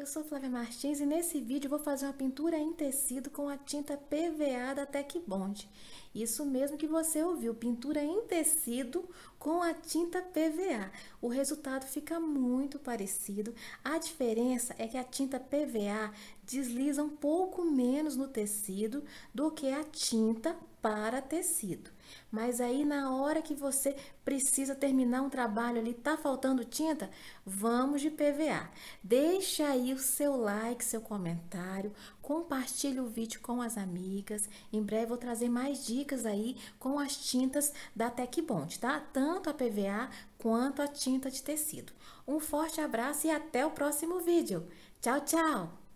Eu sou Flávia Martins e nesse vídeo eu vou fazer uma pintura em tecido com a tinta PVA da Tekbond. Isso mesmo que você ouviu, pintura em tecido com a tinta PVA. O resultado fica muito parecido, a diferença é que a tinta PVA desliza um pouco menos no tecido do que a tinta para tecido. Mas aí na hora que você precisa terminar um trabalho ali, tá faltando tinta? Vamos de PVA. Deixa aí o seu like, seu comentário, compartilhe o vídeo com as amigas. Em breve eu vou trazer mais dicas aí com as tintas da Tekbond, tá? Tanto a PVA quanto a tinta de tecido. Um forte abraço e até o próximo vídeo. Tchau, tchau!